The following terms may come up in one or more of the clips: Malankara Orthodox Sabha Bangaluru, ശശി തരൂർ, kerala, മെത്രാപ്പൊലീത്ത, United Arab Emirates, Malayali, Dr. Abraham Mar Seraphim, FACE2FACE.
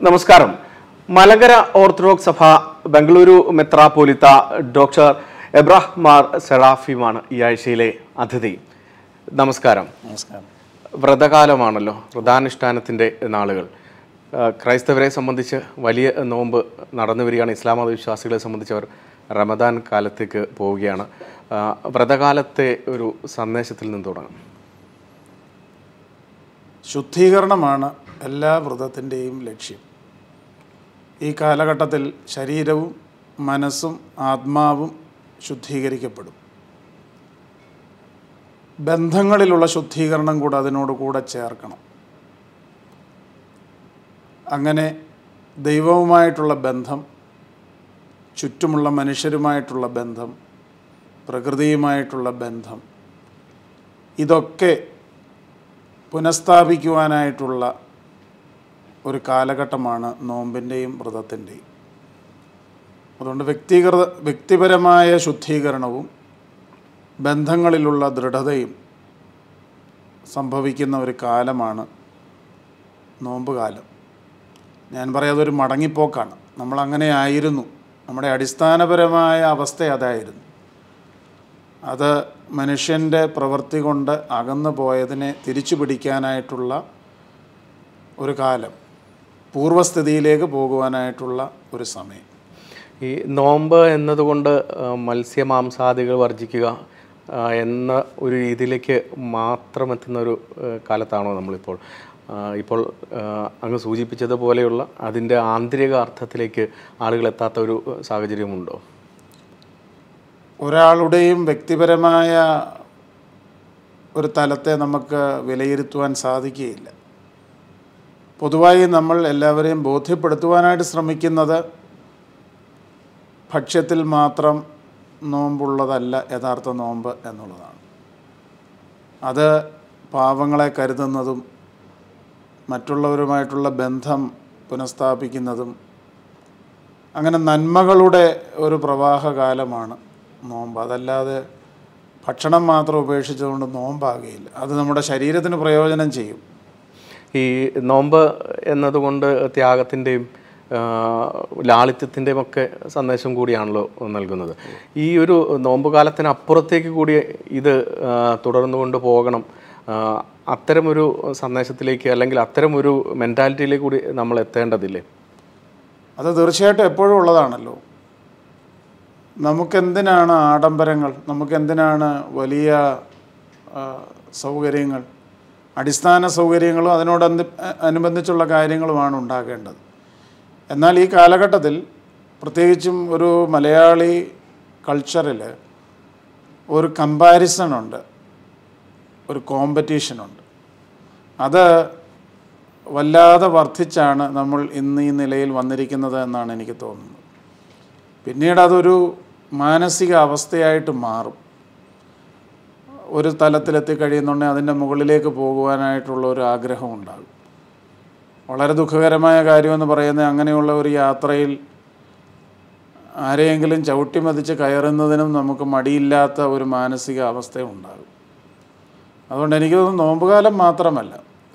Namaskaram. Malankara Orthodox Sabha Bangaluru Metropolita Dr. Abraham Mar Seraphim ഈ ആഴ്ചയിലെ അതിഥി. നമസ്കാരം. നമസ്കാരം. വ്രതകാലമാണല്ലോ, വ്രതാനുഷ്ഠാനത്തിന്റെ നാളുകൾ. ക്രൈസ്തവരെ സംബന്ധിച്ച് വലിയ നോമ്പ് നടന്നു വരികയാണ്. ഇസ്ലാമത വിശ്വാസികളെ സംബന്ധിച്ച് അവർ റമദാൻ കാലത്തേക്ക് പോവുകയാണ്. വ്രതകാലത്തെ ഒരു സന്ദേശത്തിൽ നിന്ന് തുടങ്ങാം. ശുദ്ധീകരണമാണ് എല്ലാ വ്രതത്തിന്റെയും ലക്ഷ്യം. ഈ കാലഘട്ടത്തിൽ ശരീരവും മനസ്സും ആത്മാവും ശുദ്ധീകരിക്കപ്പെടും. ബന്ധങ്ങളിലുള്ള ശുദ്ധീകരണം കൂടെ അതിനോടുകൂടെ ചേർക്കണം. അങ്ങനെ ദൈവവുമായിട്ടുള്ള ബന്ധം, ചുറ്റുമുള്ള മനുഷ്യരുമായിട്ടുള്ള ബന്ധം, പ്രകൃതിയുമായിട്ടുള്ള ബന്ധം, ഇതൊക്കെ പുനഃസ്ഥാപിക്കുവാനായിട്ടുള്ള ഒരു കാലഘട്ടമാണ് നോമ്പിൻ്റെയും വ്രതത്തിൻ്റെയും. അതുകൊണ്ട് വ്യക്തിപരമായ ശുദ്ധീകരണവും ബന്ധങ്ങളിലുള്ള ദൃഢതയും സംഭവിക്കുന്ന ഒരു കാലമാണ് നോമ്പുകാലം. ഞാൻ പറയാതൊരു മടങ്ങിപ്പോക്കാണ്. നമ്മളങ്ങനെ ആയിരുന്നു, നമ്മുടെ അടിസ്ഥാനപരമായ അവസ്ഥ അതായിരുന്നു. അത് മനുഷ്യൻ്റെ പ്രവൃത്തി കൊണ്ട് അകന്നു പോയതിനെ തിരിച്ചു പിടിക്കാനായിട്ടുള്ള ഒരു കാലം, പൂർവസ്ഥിതിയിലേക്ക് പോകുവാനായിട്ടുള്ള ഒരു സമയം. ഈ നോമ്പ് എന്നതുകൊണ്ട് മത്സ്യമാംസാദികൾ വർജിക്കുക എന്ന ഒരു രീതിയിലേക്ക് മാത്രം എത്തുന്നൊരു കാലത്താണോ നമ്മളിപ്പോൾ? ഇപ്പോൾ അങ്ങ് സൂചിപ്പിച്ചതുപോലെയുള്ള അതിൻ്റെ ആന്തരിക അർത്ഥത്തിലേക്ക് ആളുകൾ എത്താത്ത ഒരു സാഹചര്യമുണ്ടോ? ഒരാളുടെയും വ്യക്തിപരമായ ഒരു തലത്തെ നമുക്ക് വിലയിരുത്തുവാൻ സാധിക്കുകയില്ല. പൊതുവായി നമ്മൾ എല്ലാവരെയും ബോധ്യപ്പെടുത്തുവാനായിട്ട് ശ്രമിക്കുന്നത് ഭക്ഷ്യത്തിൽ മാത്രം നോമ്പുള്ളതല്ല യഥാർത്ഥ നോമ്പ് എന്നുള്ളതാണ്. അത് പാവങ്ങളെ കരുതുന്നതും മറ്റുള്ളവരുമായിട്ടുള്ള ബന്ധം പുനഃസ്ഥാപിക്കുന്നതും, അങ്ങനെ നന്മകളുടെ ഒരു പ്രവാഹകാലമാണ് നോമ്പ്. അതല്ലാതെ ഭക്ഷണം മാത്രം ഉപേക്ഷിച്ചുകൊണ്ട് നോമ്പാകുകയില്ല. അത് നമ്മുടെ ശരീരത്തിന് പ്രയോജനം ചെയ്യും. ഈ നോമ്പ് എന്നതുകൊണ്ട് ത്യാഗത്തിൻ്റെയും ലാളിത്യത്തിൻ്റെയും ഒക്കെ സന്ദേശം കൂടിയാണല്ലോ നൽകുന്നത്. ഈ ഒരു നോമ്പ് കാലത്തിനപ്പുറത്തേക്ക് കൂടി ഇത് തുടർന്നുകൊണ്ട് പോകണം. അത്തരമൊരു സന്ദേശത്തിലേക്ക് അല്ലെങ്കിൽ അത്തരമൊരു മെൻറ്റാലിറ്റിയിലേക്ക് കൂടി നമ്മൾ എത്തേണ്ടതില്ലേ? അത് തീർച്ചയായിട്ടും എപ്പോഴും ഉള്ളതാണല്ലോ. നമുക്കെന്തിനാണ് ആഡംബരങ്ങൾ, നമുക്കെന്തിനാണ് വലിയ സൗകര്യങ്ങൾ? അടിസ്ഥാന സൗകര്യങ്ങളും അതിനോട് അനുബന്ധിച്ചുള്ള കാര്യങ്ങളുമാണ് ഉണ്ടാകേണ്ടത്. എന്നാൽ ഈ കാലഘട്ടത്തിൽ പ്രത്യേകിച്ചും ഒരു മലയാളി കൾച്ചറിൽ ഒരു കമ്പാരിസണുണ്ട്, ഒരു കോമ്പറ്റീഷനുണ്ട്. അത് വല്ലാതെ വർദ്ധിച്ചാണ് നമ്മൾ ഇന്ന് ഈ നിലയിൽ വന്നിരിക്കുന്നത് എന്നാണ് എനിക്ക് തോന്നുന്നത്. പിന്നീട് അതൊരു മാനസിക അവസ്ഥയായിട്ട് മാറും. ഒരു തലത്തിലെത്തി കഴിയുന്നുണ്ടെങ്കിൽ അതിൻ്റെ മുകളിലേക്ക് പോകുവാനായിട്ടുള്ള ഒരു ആഗ്രഹം ഉണ്ടാകും. വളരെ ദുഃഖകരമായ കാര്യമെന്ന് പറയുന്നത്, അങ്ങനെയുള്ള ഒരു യാത്രയിൽ ആരെയെങ്കിലും ചവിട്ടിമതിച്ച് കയറുന്നതിനും നമുക്ക് മടിയില്ലാത്ത ഒരു മാനസിക അവസ്ഥ ഉണ്ടാകും. അതുകൊണ്ട് എനിക്ക് തോന്നുന്നു നോമ്പുകാലം മാത്രമല്ല,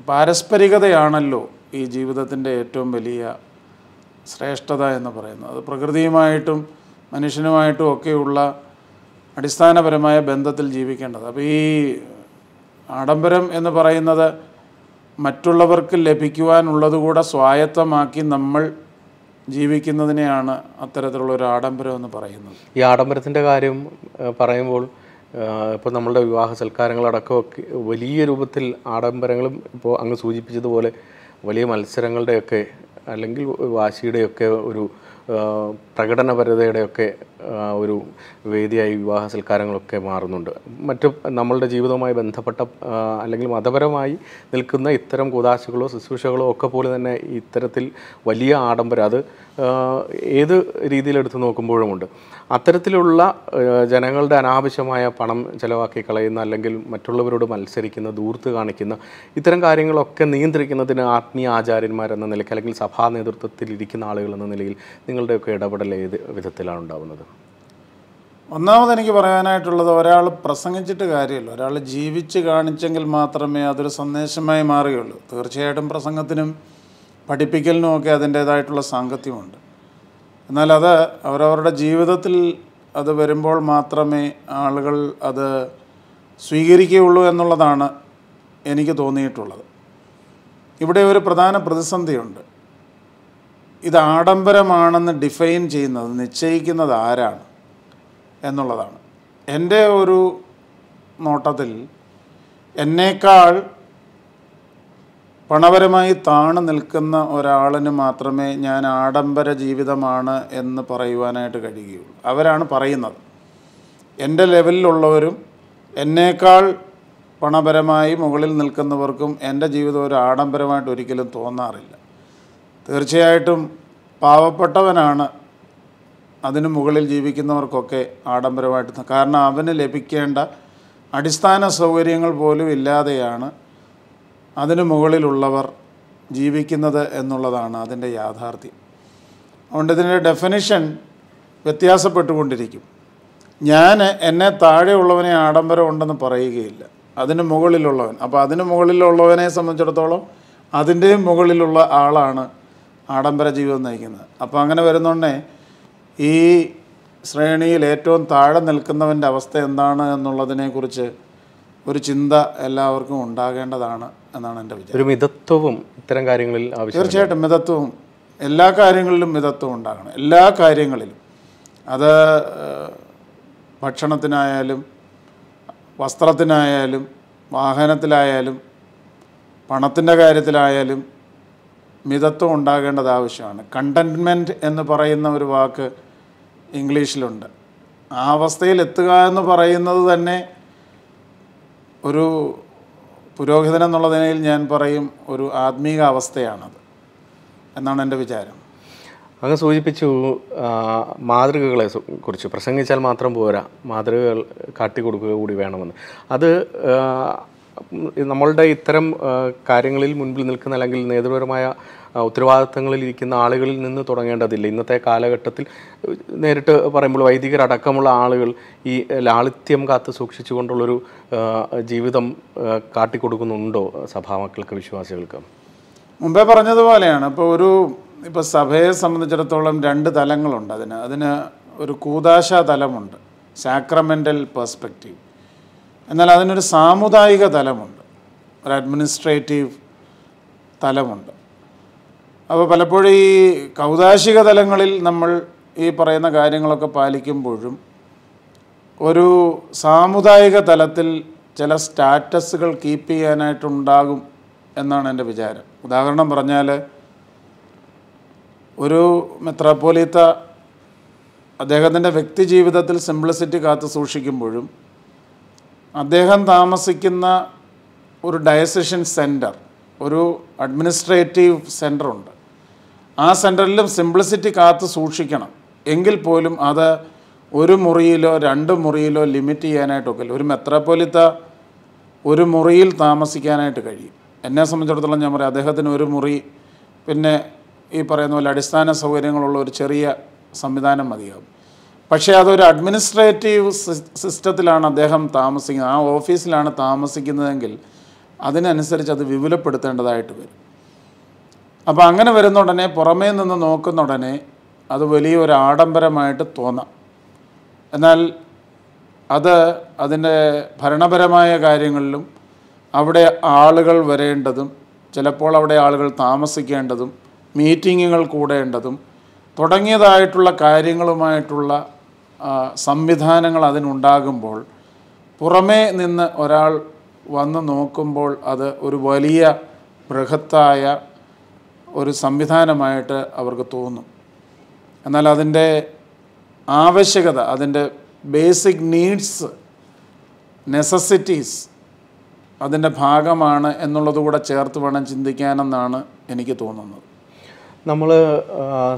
പാരസ്പരികതയാണല്ലോ ഈ ജീവിതത്തിൻ്റെ ഏറ്റവും വലിയ ശ്രേഷ്ഠത എന്ന് പറയുന്നത്. അത് പ്രകൃതിയുമായിട്ടും മനുഷ്യനുമായിട്ടും ഒക്കെയുള്ള അടിസ്ഥാനപരമായ ബന്ധത്തിൽ ജീവിക്കേണ്ടത്. അപ്പോൾ ഈ ആഡംബരം എന്ന് പറയുന്നത് മറ്റുള്ളവർക്ക് ലഭിക്കുവാനുള്ളതുകൂടെ സ്വായത്തമാക്കി നമ്മൾ ജീവിക്കുന്നതിനെയാണ് അത്തരത്തിലുള്ള ഒരു ആഡംബരം എന്ന് പറയുന്നത്. ഈ ആഡംബരത്തിൻ്റെ കാര്യം പറയുമ്പോൾ ഇപ്പോൾ നമ്മളുടെ വിവാഹ സൽക്കാരങ്ങളടക്കമൊക്കെ വലിയ രൂപത്തിൽ ആഡംബരങ്ങളും, ഇപ്പോൾ അങ്ങ് സൂചിപ്പിച്ചതുപോലെ വലിയ മത്സരങ്ങളുടെയൊക്കെ അല്ലെങ്കിൽ വാശിയുടെയൊക്കെ ഒരു പ്രകടനപരതയുടെയൊക്കെ ഒരു വേദിയായി വിവാഹ സൽക്കാരങ്ങളൊക്കെ മാറുന്നുണ്ട്. മറ്റു നമ്മളുടെ ജീവിതവുമായി ബന്ധപ്പെട്ട അല്ലെങ്കിൽ മതപരമായി നിൽക്കുന്ന ഇത്തരം കൂതാശകളോ ശുശ്രൂഷകളോ ഒക്കെ പോലെ തന്നെ ഇത്തരത്തിൽ വലിയ ആഡംബരം അത് ഏത് രീതിയിലെടുത്ത് നോക്കുമ്പോഴുമുണ്ട്. അത്തരത്തിലുള്ള ജനങ്ങളുടെ അനാവശ്യമായ പണം ചെലവാക്കി കളയുന്ന അല്ലെങ്കിൽ മറ്റുള്ളവരോട് മത്സരിക്കുന്ന, ദൂർത്ത് കാണിക്കുന്ന ഇത്തരം കാര്യങ്ങളൊക്കെ നിയന്ത്രിക്കുന്നതിന് ആത്മീയ ആചാര്യന്മാരെന്ന നിലയ്ക്ക് അല്ലെങ്കിൽ സഭാ നേതൃത്വത്തിൽ ഇരിക്കുന്ന ആളുകൾ എന്ന നിലയിൽ നിങ്ങളുടെയൊക്കെ ഇടപെടൽ ഏത് വിധത്തിലാണ് ഉണ്ടാകുന്നത്? ഒന്നാമത് എനിക്ക് പറയാനായിട്ടുള്ളത്, ഒരാൾ പ്രസംഗിച്ചിട്ട് കാര്യമില്ല, ഒരാൾ ജീവിച്ച് കാണിച്ചെങ്കിൽ മാത്രമേ അതൊരു സന്ദേശമായി മാറുകയുള്ളൂ. തീർച്ചയായിട്ടും പ്രസംഗത്തിനും പഠിപ്പിക്കലിനുമൊക്കെ അതിൻ്റേതായിട്ടുള്ള സാങ്കത്യമുണ്ട്. എന്നാൽ അത് അവരവരുടെ ജീവിതത്തിൽ അത് വരുമ്പോൾ മാത്രമേ ആളുകൾ അത് സ്വീകരിക്കുകയുള്ളൂ എന്നുള്ളതാണ് എനിക്ക് തോന്നിയിട്ടുള്ളത്. ഇവിടെ ഒരു പ്രധാന പ്രതിസന്ധിയുണ്ട്. ഇത് ആഡംബരമാണെന്ന് ഡിഫൈൻ ചെയ്യുന്നത്, നിശ്ചയിക്കുന്നത് ആരാണ് എന്നുള്ളതാണ്. എൻ്റെ ഒരു നോട്ടത്തിൽ എന്നേക്കാൾ പണപരമായി താണു നിൽക്കുന്ന ഒരാളിന് മാത്രമേ ഞാൻ ആഡംബര ജീവിതമാണ് എന്ന് പറയുവാനായിട്ട് കഴിയുകയുള്ളൂ. അവരാണ് പറയുന്നത്. എൻ്റെ ലെവലിലുള്ളവരും എന്നേക്കാൾ പണപരമായി മുകളിൽ നിൽക്കുന്നവർക്കും എൻ്റെ ജീവിതം ഒരു ആഡംബരമായിട്ട് ഒരിക്കലും തോന്നാറില്ല. തീർച്ചയായിട്ടും പാവപ്പെട്ടവനാണ് അതിനു മുകളിൽ ജീവിക്കുന്നവർക്കൊക്കെ ആഡംബരമായിട്ട്, കാരണം അവന് ലഭിക്കേണ്ട അടിസ്ഥാന സൗകര്യങ്ങൾ പോലും ഇല്ലാതെയാണ് അതിനു മുകളിലുള്ളവർ ജീവിക്കുന്നത് എന്നുള്ളതാണ് അതിൻ്റെ യാഥാർത്ഥ്യം. അതുകൊണ്ട് ഇതിൻ്റെ ഡെഫിനിഷൻ വ്യത്യാസപ്പെട്ടുകൊണ്ടിരിക്കും. ഞാൻ എന്നെ താഴെയുള്ളവനെ ആഡംബരം ഉണ്ടെന്ന് പറയുകയില്ല, അതിന് മുകളിലുള്ളവൻ. അപ്പോൾ അതിന് മുകളിലുള്ളവനെ സംബന്ധിച്ചിടത്തോളം അതിൻ്റെയും മുകളിലുള്ള ആളാണ് ആഡംബര ജീവിതം നയിക്കുന്നത്. അപ്പോൾ അങ്ങനെ വരുന്നുണ്ടേ ഈ ശ്രേണിയിൽ ഏറ്റവും താഴെ നിൽക്കുന്നവൻ്റെ അവസ്ഥ എന്താണ് എന്നുള്ളതിനെക്കുറിച്ച് ഒരു ചിന്ത എല്ലാവർക്കും ഉണ്ടാകേണ്ടതാണ് എന്നാണ് എൻ്റെ വിചാരം. ഒരു മിതത്വവും ഇത്തരം കാര്യങ്ങളിൽ ആവശ്യം. തീർച്ചയായിട്ടും മിതത്വവും, എല്ലാ കാര്യങ്ങളിലും മിതത്വം ഉണ്ടാകണം. എല്ലാ കാര്യങ്ങളിലും, അത് ഭക്ഷണത്തിനായാലും വസ്ത്രത്തിനായാലും വാഹനത്തിലായാലും പണത്തിൻ്റെ കാര്യത്തിലായാലും മിതത്വം ഉണ്ടാകേണ്ടത് ആവശ്യമാണ്. കണ്ടൻമെൻറ്റ് എന്ന് പറയുന്ന ഒരു വാക്ക് ഇംഗ്ലീഷിലുണ്ട്. ആ അവസ്ഥയിലെത്തുക എന്ന് പറയുന്നത് തന്നെ ഒരു പുരോഹിതനെന്നുള്ള നിലയിൽ ഞാൻ പറയും ഒരു ആത്മീക അവസ്ഥയാണത് എന്നാണ് എൻ്റെ വിചാരം. അങ്ങ് സൂചിപ്പിച്ചു മാതൃകകളെ കുറിച്ച്, പ്രസംഗിച്ചാൽ മാത്രം പോരാ, മാതൃകകൾ കാട്ടിക്കൊടുക്കുക കൂടി വേണമെന്ന്. അത് നമ്മളുടെ ഇത്തരം കാര്യങ്ങളിൽ മുൻപിൽ നിൽക്കുന്ന അല്ലെങ്കിൽ നേതൃപരമായ ഉത്തരവാദിത്തങ്ങളിൽ ഇരിക്കുന്ന ആളുകളിൽ നിന്ന് തുടങ്ങേണ്ടതില്ല. ഇന്നത്തെ കാലഘട്ടത്തിൽ നേരിട്ട് പറയുമ്പോൾ വൈദികരടക്കമുള്ള ആളുകൾ ഈ ലാളിത്യം കാത്തു സൂക്ഷിച്ചു കൊണ്ടുള്ളൊരു ജീവിതം കാട്ടിക്കൊടുക്കുന്നുണ്ടോ സഭാമക്കൾക്ക്, വിശ്വാസികൾക്ക്? മുമ്പേ പറഞ്ഞതുപോലെയാണ്. ഇപ്പോൾ ഇപ്പോൾ സഭയെ സംബന്ധിച്ചിടത്തോളം രണ്ട് തലങ്ങളുണ്ട്. അതിന് ഒരു കൂദാശ തലമുണ്ട്, സാക്രമെൻ്റൽ പെർസ്പെക്റ്റീവ്. എന്നാൽ അതിനൊരു സാമുദായിക തലമുണ്ട്, ഒരു അഡ്മിനിസ്ട്രേറ്റീവ് തലമുണ്ട്. അപ്പോൾ പലപ്പോഴും ഈ കൗദാശിക തലങ്ങളിൽ നമ്മൾ ഈ പറയുന്ന കാര്യങ്ങളൊക്കെ പാലിക്കുമ്പോഴും ഒരു സാമുദായിക തലത്തിൽ ചില സ്റ്റാറ്റസുകൾ കീപ്പ് ചെയ്യാനായിട്ടുണ്ടാകും എന്നാണ് എൻ്റെ വിചാരം. ഉദാഹരണം പറഞ്ഞാൽ, ഒരു മെത്രാപ്പോലീത്ത അദ്ദേഹത്തിൻ്റെ വ്യക്തി ജീവിതത്തിൽ സിംപ്ലിസിറ്റി കാത്തു സൂക്ഷിക്കുമ്പോഴും അദ്ദേഹം താമസിക്കുന്ന ഒരു ഡയസിഷൻ സെൻറ്റർ, ഒരു അഡ്മിനിസ്ട്രേറ്റീവ് സെൻറ്ററുണ്ട്. ആ സെൻറ്ററിലും സിംപ്ലിസിറ്റി കാത്തു സൂക്ഷിക്കണം. എങ്കിൽ പോലും അത് ഒരു മുറിയിലോ രണ്ട് മുറിയിലോ ലിമിറ്റ് ചെയ്യാനായിട്ടൊക്കെ ഒരു മെത്രാപ്പോലീത്ത ഒരു മുറിയിൽ താമസിക്കാനായിട്ട് കഴിയും. എന്നെ സംബന്ധിച്ചിടത്തോളം ഞാൻ പറയാം, അദ്ദേഹത്തിന് ഒരു മുറി, പിന്നെ ഈ പറയുന്ന പോലെ അടിസ്ഥാന സൗകര്യങ്ങളുള്ള ഒരു ചെറിയ സംവിധാനം മതിയാകും. പക്ഷേ അതൊരു അഡ്മിനിസ്ട്രേറ്റീവ് സിസ്റ്റത്തിലാണ് അദ്ദേഹം താമസിക്കുന്നത്, ആ ഓഫീസിലാണ് താമസിക്കുന്നതെങ്കിൽ അതിനനുസരിച്ച് അത് വിപുലപ്പെടുത്തേണ്ടതായിട്ട് വരും. അപ്പോൾ അങ്ങനെ വരുന്നുടനെ, പുറമേ നിന്ന് നോക്കുന്നുടനെ അത് വലിയൊരു ആഡംബരമായിട്ട് തോന്നാം. എന്നാൽ അത് അതിൻ്റെ ഭരണപരമായ കാര്യങ്ങളിലും അവിടെ ആളുകൾ വരേണ്ടതും ചിലപ്പോൾ അവിടെ ആളുകൾ താമസിക്കേണ്ടതും മീറ്റിങ്ങുകൾ കൂടേണ്ടതും തുടങ്ങിയതായിട്ടുള്ള കാര്യങ്ങളുമായിട്ടുള്ള സംവിധാനങ്ങൾ അതിനുണ്ടാകുമ്പോൾ പുറമേ നിന്ന് ഒരാൾ വന്ന് നോക്കുമ്പോൾ അത് ഒരു വലിയ ബൃഹത്തായ ഒരു സംവിധാനമായിട്ട് അവർക്ക് തോന്നും. എന്നാൽ അതിൻ്റെ ആവശ്യകത, അതിൻ്റെ ബേസിക് നീഡ്സ്, നെസസിറ്റീസ് അതിൻ്റെ ഭാഗമാണ് എന്നുള്ളതുകൂടെ ചേർത്ത് വേണം ചിന്തിക്കാനെന്നാണ് എനിക്ക് തോന്നുന്നത്. നമ്മൾ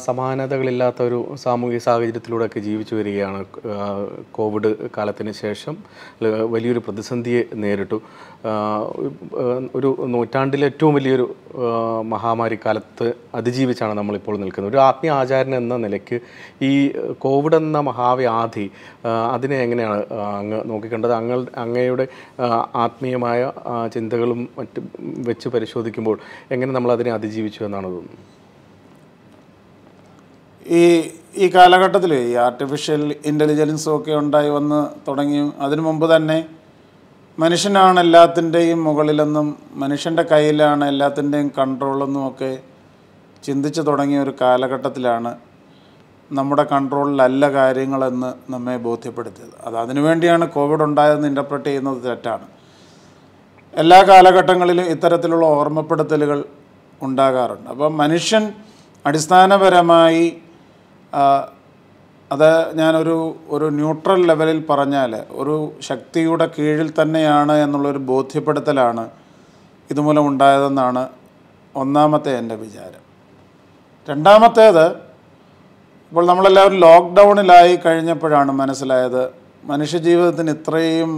സമാനതകളില്ലാത്തൊരു സാമൂഹിക സാഹചര്യത്തിലൂടെയൊക്കെ ജീവിച്ചു വരികയാണ്. കോവിഡ് കാലത്തിന് ശേഷം വലിയൊരു പ്രതിസന്ധിയെ നേരിട്ടു. ഒരു നൂറ്റാണ്ടിലെ ഏറ്റവും വലിയൊരു മഹാമാരി കാലത്ത് അതിജീവിച്ചാണ് നമ്മളിപ്പോൾ നിൽക്കുന്നത്. ഒരു ആത്മീയ ആചാരൻ എന്ന നിലയ്ക്ക് ഈ കോവിഡ് എന്ന മഹാവ്യാധി അതിനെ എങ്ങനെയാണ് അങ്ങ് നോക്കിക്കണ്ടത്? അങ്ങയുടെ ആത്മീയമായ ചിന്തകളും മറ്റ് വെച്ച് പരിശോധിക്കുമ്പോൾ എങ്ങനെ നമ്മളതിനെ അതിജീവിച്ചു എന്നാണ് തോന്നുന്നത്? ഈ കാലഘട്ടത്തിൽ ഈ ആർട്ടിഫിഷ്യൽ ഇൻ്റലിജൻസും ഒക്കെ ഉണ്ടായി വന്ന് തുടങ്ങിയും അതിനു മുമ്പ് തന്നെ മനുഷ്യനാണ് എല്ലാത്തിൻ്റെയും മുകളിലെന്നും മനുഷ്യൻ്റെ കയ്യിലാണ് എല്ലാത്തിൻ്റെയും കൺട്രോളെന്നും ഒക്കെ ചിന്തിച്ചു തുടങ്ങിയ ഒരു കാലഘട്ടത്തിലാണ് നമ്മുടെ കൺട്രോളിലല്ല കാര്യങ്ങളെന്ന് നമ്മെ ബോധ്യപ്പെടുത്തിയത്. അത് അതിനുവേണ്ടിയാണ് കോവിഡ് ഉണ്ടായതെന്ന് ഇൻ്റർപ്രറ്റ് ചെയ്യുന്നത് തെറ്റാണ്. എല്ലാ കാലഘട്ടങ്ങളിലും ഇത്തരത്തിലുള്ള ഓർമ്മപ്പെടുത്തലുകൾ ഉണ്ടാകാറുണ്ട്. അപ്പോൾ മനുഷ്യൻ അടിസ്ഥാനപരമായി അത് ഞാനൊരു ന്യൂട്രൽ ലെവലിൽ പറഞ്ഞാൽ ഒരു ശക്തിയുടെ കീഴിൽ തന്നെയാണ് എന്നുള്ളൊരു ബോധ്യപ്പെടുത്തലാണ് ഇതുമൂലം ഉണ്ടായതെന്നാണ് ഒന്നാമത്തെ എൻ്റെ വിചാരം. രണ്ടാമത്തേത്, ഇപ്പോൾ നമ്മളെല്ലാവരും ലോക്ക്ഡൗണിലായി കഴിഞ്ഞപ്പോഴാണ് മനസ്സിലായത് മനുഷ്യജീവിതത്തിന് ഇത്രയും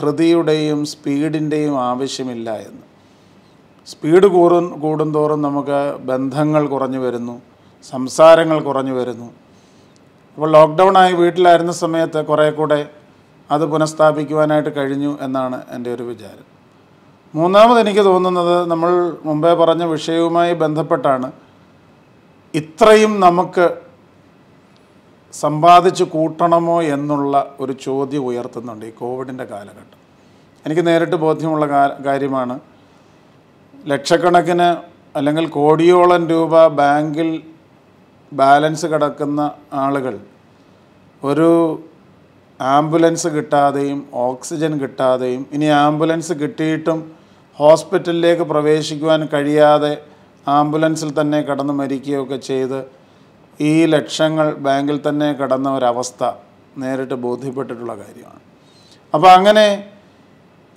ധൃതിയുടെയും സ്പീഡിൻ്റെയും ആവശ്യമില്ല എന്ന്. സ്പീഡ് കൂടുന്തോറും നമുക്ക് ബന്ധങ്ങൾ കുറഞ്ഞു വരുന്നു, സംസാരങ്ങൾ കുറഞ്ഞു വരുന്നു. അപ്പോൾ ലോക്ക്ഡൗണായി വീട്ടിലായിരുന്ന സമയത്ത് കുറേ കൂടെ അത് പുനഃസ്ഥാപിക്കുവാനായിട്ട് കഴിഞ്ഞു എന്നാണ് എൻ്റെ ഒരു വിചാരം. മൂന്നാമത് എനിക്ക് തോന്നുന്നത്, നമ്മൾ മുമ്പേ പറഞ്ഞ വിഷയവുമായി ബന്ധപ്പെട്ടാണ് ഇത്രയും നമുക്ക് സമ്പാദിച്ചു കൂട്ടണമോ എന്നുള്ള ഒരു ചോദ്യം ഉയർത്തുന്നുണ്ട് ഈ കോവിഡിൻ്റെ കാലഘട്ടം. എനിക്ക് നേരിട്ട് ബോധ്യമുള്ള കാര്യമാണ്, ലക്ഷക്കണക്കിന് അല്ലെങ്കിൽ കോടിയോളം രൂപ ബാങ്കിൽ ബാലൻസ് കിടക്കുന്ന ആളുകൾ ഒരു ആംബുലൻസ് കിട്ടാതെയും ഓക്സിജൻ കിട്ടാതെയും ഇനി ആംബുലൻസ് കിട്ടിയിട്ടും ഹോസ്പിറ്റലിലേക്ക് പ്രവേശിക്കുവാൻ കഴിയാതെ ആംബുലൻസിൽ തന്നെ കിടന്ന് മരിക്കുകയൊക്കെ ചെയ്ത് ഈ ലക്ഷങ്ങൾ ബാങ്കിൽ തന്നെ കിടന്ന ഒരവസ്ഥ നേരിട്ട് ബോധ്യപ്പെട്ടിട്ടുള്ള കാര്യമാണ്. അപ്പോൾ അങ്ങനെ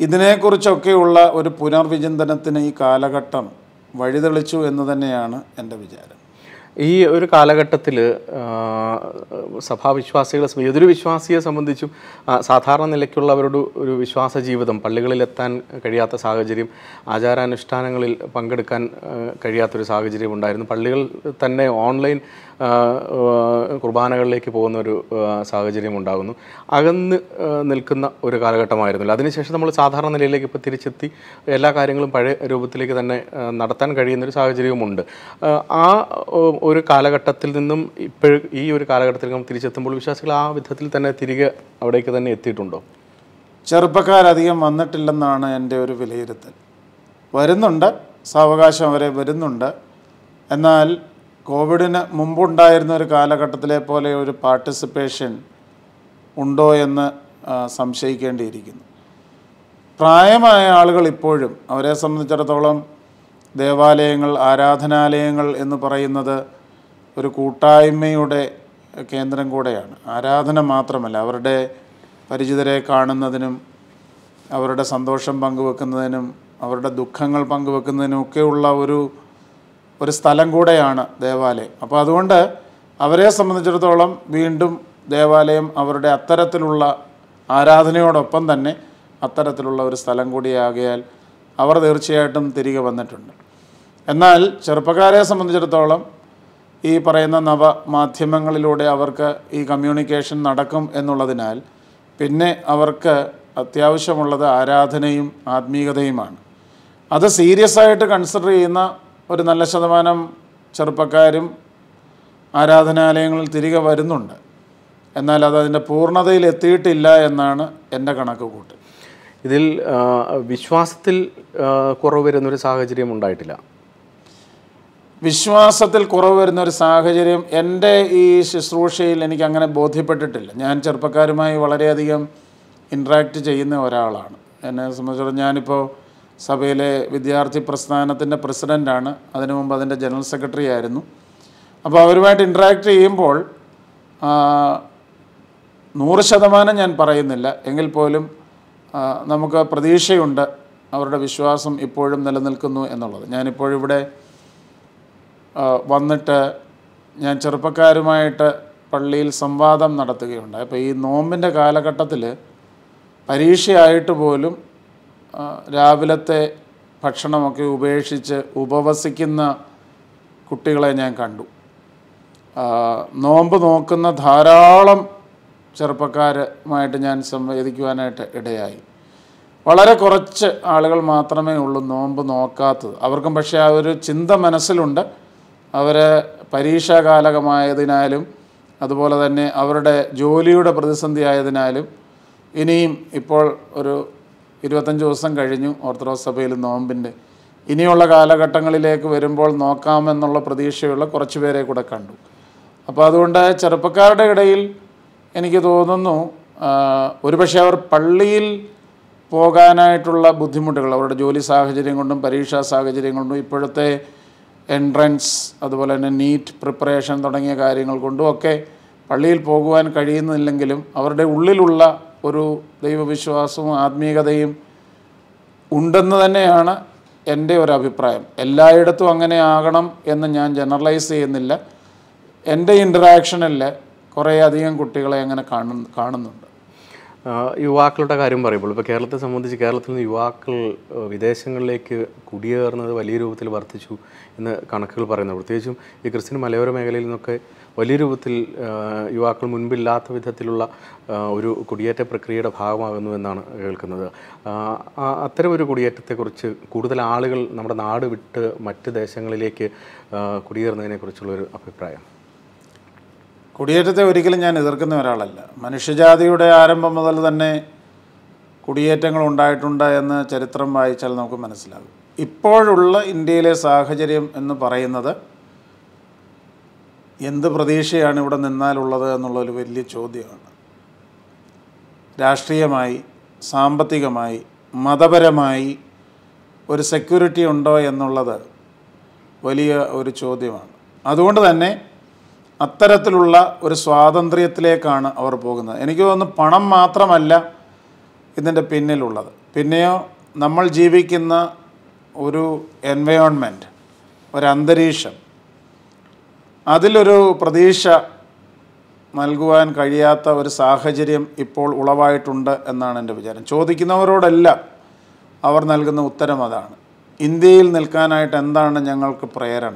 ഇതിനെക്കുറിച്ചൊക്കെയുള്ള ഒരു പുനർവിചിന്തനത്തിന് ഈ കാലഘട്ടം വഴിതെളിച്ചു എന്ന് തന്നെയാണ് എൻ്റെ വിചാരം. ഈ ഒരു കാലഘട്ടത്തിൽ സഭാവിശ്വാസികളെ, ഏതൊരു വിശ്വാസിയെ സംബന്ധിച്ചും സാധാരണ നിലയ്ക്കുള്ളവരുടെ ഒരു വിശ്വാസ ജീവിതം, പള്ളികളിലെത്താൻ കഴിയാത്ത സാഹചര്യം, ആചാരാനുഷ്ഠാനങ്ങളിൽ പങ്കെടുക്കാൻ കഴിയാത്തൊരു സാഹചര്യം ഉണ്ടായിരുന്നു. പള്ളികൾ തന്നെ ഓൺലൈൻ കുർബാനകളിലേക്ക് പോകുന്നൊരു സാഹചര്യം ഉണ്ടാകുന്നു. അകന്ന് നിൽക്കുന്ന ഒരു കാലഘട്ടമായിരുന്നില്ല. അതിനുശേഷം നമ്മൾ സാധാരണ നിലയിലേക്ക് ഇപ്പോൾ തിരിച്ചെത്തി എല്ലാ കാര്യങ്ങളും പഴയ രൂപത്തിലേക്ക് തന്നെ നടത്താൻ കഴിയുന്നൊരു സാഹചര്യവുമുണ്ട്. ആ ഒരു കാലഘട്ടത്തിൽ നിന്നും ഇപ്പോഴും ഈ ഒരു കാലഘട്ടത്തിൽ നമ്മൾ തിരിച്ചെത്തുമ്പോൾ വിശ്വാസികൾ ആ വിധത്തിൽ തന്നെ തിരികെ അവിടേക്ക് തന്നെ എത്തിയിട്ടുണ്ടോ? ചെറുപ്പക്കാരധികം വന്നിട്ടില്ലെന്നാണ് എൻ്റെ ഒരു വിലയിരുത്തൽ. വരുന്നുണ്ട്, സാവകാശം വരെ വരുന്നുണ്ട്. എന്നാൽ കോവിഡിന് മുമ്പുണ്ടായിരുന്ന ഒരു കാലഘട്ടത്തിലെ പോലെ ഒരു പാർട്ടിസിപ്പേഷൻ ഉണ്ടോ എന്ന് സംശയിക്കേണ്ടിയിരിക്കുന്നു. പ്രായമായ ആളുകൾ ഇപ്പോഴും, അവരെ സംബന്ധിച്ചിടത്തോളം ദേവാലയങ്ങൾ, ആരാധനാലയങ്ങൾ എന്ന് പറയുന്നത് ഒരു കൂട്ടായ്മയുടെ കേന്ദ്രം കൂടെയാണ്. ആരാധന മാത്രമല്ല, അവരുടെ പരിചിതരെ കാണുന്നതിനും അവരുടെ സന്തോഷം പങ്കുവെക്കുന്നതിനും അവരുടെ ദുഃഖങ്ങൾ പങ്കുവെക്കുന്നതിനും ഒക്കെയുള്ള ഒരു സ്ഥലം കൂടെയാണ് ദേവാലയം. അപ്പോൾ അതുകൊണ്ട് അവരെ സംബന്ധിച്ചിടത്തോളം വീണ്ടും ദേവാലയം അവരുടെ അത്തരത്തിലുള്ള ആരാധനയോടൊപ്പം തന്നെ അത്തരത്തിലുള്ള ഒരു സ്ഥലം കൂടിയാകയാൽ അവർ തീർച്ചയായിട്ടും തിരികെ വന്നിട്ടുണ്ട്. എന്നാൽ ചെറുപ്പക്കാരെ സംബന്ധിച്ചിടത്തോളം ഈ പറയുന്ന നവമാധ്യമങ്ങളിലൂടെ അവർക്ക് ഈ കമ്മ്യൂണിക്കേഷൻ നടക്കും എന്നുള്ളതിനാൽ പിന്നെ അവർക്ക് അത്യാവശ്യമുള്ളത് ആരാധനയും ആത്മീയതയുമാണ്. അത് സീരിയസ് ആയിട്ട് കൺസിഡർ ചെയ്യുന്ന ഒരു നല്ല ശതമാനം ചെറുപ്പക്കാരും ആരാധനാലയങ്ങളിൽ തിരികെ വരുന്നുണ്ട്. എന്നാൽ അത് അതിൻ്റെ പൂർണ്ണതയിൽ എത്തിയിട്ടില്ല എന്നാണ് എൻ്റെ കണക്ക് കൂട്ട്. ഇതിൽ വിശ്വാസത്തിൽ കുറവ് വരുന്നൊരു സാഹചര്യം ഉണ്ടായിട്ടില്ല. വിശ്വാസത്തിൽ കുറവ് വരുന്നൊരു സാഹചര്യം എൻ്റെ ഈ ശുശ്രൂഷയിൽ എനിക്കങ്ങനെ ബോധ്യപ്പെട്ടിട്ടില്ല. ഞാൻ ചെറുപ്പക്കാരുമായി വളരെയധികം ഇൻട്രാക്റ്റ് ചെയ്യുന്ന ഒരാളാണ്. എന്നെ സംബന്ധിച്ചിടത്തോളം ഞാനിപ്പോൾ സഭയിലെ വിദ്യാർത്ഥി പ്രസ്ഥാനത്തിൻ്റെ പ്രസിഡൻ്റാണ്, അതിനു മുമ്പ് അതിൻ്റെ ജനറൽ സെക്രട്ടറി ആയിരുന്നു. അപ്പോൾ അവരുമായിട്ട് ഇൻട്രാക്റ്റ് ചെയ്യുമ്പോൾ 100% ഞാൻ പറയുന്നില്ല എങ്കിൽ പോലും നമുക്ക് പ്രതീക്ഷയുണ്ട് അവരുടെ വിശ്വാസം ഇപ്പോഴും നിലനിൽക്കുന്നു എന്നുള്ളത്. ഞാനിപ്പോഴിവിടെ വന്നിട്ട് ഞാൻ ചെറുപ്പക്കാരുമായിട്ട് പള്ളിയിൽ സംവാദം നടത്തുകയുണ്ടായി. അപ്പോൾ ഈ നോമ്പിൻ്റെ കാലഘട്ടത്തിൽ പരീക്ഷയായിട്ട് പോലും രാവിലത്തെ ഭക്ഷണമൊക്കെ ഉപേക്ഷിച്ച് ഉപവസിക്കുന്ന കുട്ടികളെ ഞാൻ കണ്ടു. നോമ്പ് നോക്കുന്ന ധാരാളം ചെറുപ്പക്കാരുമായിട്ട് ഞാൻ സംവദിക്കുവാനായിട്ട് ഇടയായി. വളരെ കുറച്ച് ആളുകൾ മാത്രമേ ഉള്ളൂ നോമ്പ് നോക്കാത്തത്. അവർക്കും പക്ഷേ ആ ഒരു ചിന്ത മനസ്സിലുണ്ട്. അവർ പരീക്ഷാകാലകമായതിനാലും അതുപോലെ തന്നെ അവരുടെ ജോലിയുടെ പ്രതിസന്ധി ആയതിനാലും ഇനിയും ഇപ്പോൾ ഒരു 25 ദിവസം കഴിഞ്ഞു ഓർത്തഡോക്സ് സഭയിൽ നോമ്പിൻ്റെ, ഇനിയുള്ള കാലഘട്ടങ്ങളിലേക്ക് വരുമ്പോൾ നോക്കാമെന്നുള്ള പ്രതീക്ഷയുള്ള കുറച്ച് പേരെ കൂടെ കണ്ടു. അപ്പോൾ അതുകൊണ്ട് ചെറുപ്പക്കാരുടെ ഇടയിൽ എനിക്ക് തോന്നുന്നു ഒരുപക്ഷെ അവർ പള്ളിയിൽ പോകാനായിട്ടുള്ള ബുദ്ധിമുട്ടുകൾ അവരുടെ ജോലി സാഹചര്യം കൊണ്ടും പരീക്ഷാ സാഹചര്യം കൊണ്ടും ഇപ്പോഴത്തെ എൻട്രൻസ് അതുപോലെ തന്നെ നീറ്റ് പ്രിപ്പറേഷൻ തുടങ്ങിയ കാര്യങ്ങൾ കൊണ്ടും ഒക്കെ പള്ളിയിൽ പോകുവാൻ കഴിയുന്നില്ലെങ്കിലും അവരുടെ ഉള്ളിലുള്ള ഒരു ദൈവവിശ്വാസവും ആത്മീയതയും ഉണ്ടെന്ന് തന്നെയാണ് എൻ്റെ ഒരഭിപ്രായം. എല്ലായിടത്തും അങ്ങനെ ആകണം എന്ന് ഞാൻ ജനറലൈസ് ചെയ്യുന്നില്ല. എൻ്റെ ഇൻറ്ററാക്ഷനിൽ കുറേയധികം കുട്ടികളെ അങ്ങനെ കാണുന്നുണ്ട്. യുവാക്കളുടെ കാര്യം പറയുമ്പോൾ ഇപ്പോൾ കേരളത്തെ സംബന്ധിച്ച് കേരളത്തിൽ നിന്ന് യുവാക്കൾ വിദേശങ്ങളിലേക്ക് കുടിയേറുന്നത് വലിയ രൂപത്തിൽ വർദ്ധിച്ചു എന്ന് കണക്കുകൾ പറയുന്നത്, പ്രത്യേകിച്ചും ഈ ക്രിസ്ത്യൻ മലയോര മേഖലയിൽ നിന്നൊക്കെ വലിയ രൂപത്തിൽ യുവാക്കൾ മുൻപില്ലാത്ത വിധത്തിലുള്ള ഒരു കുടിയേറ്റ പ്രക്രിയയുടെ ഭാഗമാകുന്നു എന്നാണ് കേൾക്കുന്നത്. അത്തരം ഒരു കുടിയേറ്റത്തെക്കുറിച്ച് കൂടുതൽ ആളുകൾ നമ്മുടെ നാട് വിട്ട് മറ്റ് ദേശങ്ങളിലേക്ക് കുടിയേറുന്നതിനെക്കുറിച്ചുള്ളൊരു അഭിപ്രായം. കുടിയേറ്റത്തെ ഒരിക്കലും ഞാൻ എതിർക്കുന്ന ഒരാളല്ല. മനുഷ്യജാതിയുടെ ആരംഭം മുതൽ തന്നെ കുടിയേറ്റങ്ങൾ ഉണ്ടായിട്ടുണ്ട് എന്ന് ചരിത്രം വായിച്ചാൽ നമുക്ക് മനസ്സിലാകും. ഇപ്പോഴുള്ള ഇന്ത്യയിലെ സാഹചര്യം എന്ന് പറയുന്നത് എന്ത് പ്രതീക്ഷയാണ് ഇവിടെ നിന്നാലുള്ളത് എന്നുള്ളൊരു വലിയ ചോദ്യമാണ്. രാഷ്ട്രീയമായി, സാമ്പത്തികമായി, മതപരമായി ഒരു സെക്യൂരിറ്റി ഉണ്ടോ എന്നുള്ളത് വലിയ ഒരു ചോദ്യമാണ്. അതുകൊണ്ട് തന്നെ അത്തരത്തിലുള്ള ഒരു സ്വാതന്ത്ര്യത്തിലേക്കാണ് അവർ പോകുന്നത്. എനിക്ക് തോന്നുന്നു പണം മാത്രമല്ല ഇതിൻ്റെ പിന്നിലുള്ളത്. പിന്നെയോ നമ്മൾ ജീവിക്കുന്ന ഒരു എൻവയോൺമെൻറ്റ്, ഒരന്തരീക്ഷം, അതിലൊരു പ്രതീക്ഷ നൽകുവാൻ കഴിയാത്ത ഒരു സാഹചര്യം ഇപ്പോൾ ഉളവായിട്ടുണ്ട് എന്നാണ് എൻ്റെ വിചാരം. ചോദിക്കുന്നവരോടെല്ലാം അവർ നൽകുന്ന ഉത്തരം അതാണ്. ഇന്ത്യയിൽ നിൽക്കാനായിട്ട് എന്താണ് ഞങ്ങൾക്ക് പ്രേരണ,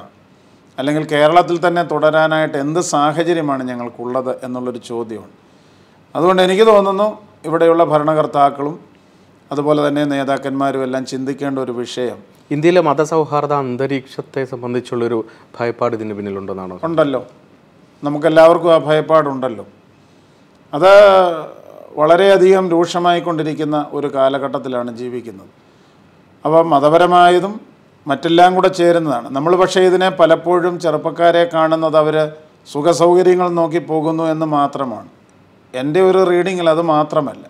അല്ലെങ്കിൽ കേരളത്തിൽ തന്നെ തുടരാനായിട്ട് എന്ത് സാഹചര്യമാണ് ഞങ്ങൾക്കുള്ളത് എന്നുള്ളൊരു ചോദ്യമാണ്. അതുകൊണ്ട് എനിക്ക് തോന്നുന്നു ഇവിടെയുള്ള ഭരണകർത്താക്കളും അതുപോലെ തന്നെ നേതാക്കന്മാരും എല്ലാം ചിന്തിക്കേണ്ട ഒരു വിഷയം ഇന്ത്യയിലെ മതസൗഹാർദ്ദ അന്തരീക്ഷത്തെ സംബന്ധിച്ചുള്ളൊരു ഭയപ്പാട് ഇതിന് പിന്നിലുണ്ടെന്നാണ്. ഉണ്ടല്ലോ, നമുക്കെല്ലാവർക്കും ആ ഭയപ്പാടുണ്ടല്ലോ. അത് വളരെയധികം രൂക്ഷമായിക്കൊണ്ടിരിക്കുന്ന ഒരു കാലഘട്ടത്തിലാണ് ജീവിക്കുന്നത്. അപ്പോൾ മതപരമായതും മറ്റെല്ലാം കൂടെ ചേരുന്നതാണ് നമ്മൾ. പക്ഷേ ഇതിനെ പലപ്പോഴും ചെറുപ്പക്കാരെ കാണുന്നത് അവർ സുഖസൗകര്യങ്ങൾ നോക്കി പോകുന്നു എന്ന് മാത്രമാണ്. എൻ്റെ ഒരു റീഡിങ്ങിൽ അത് മാത്രമല്ല,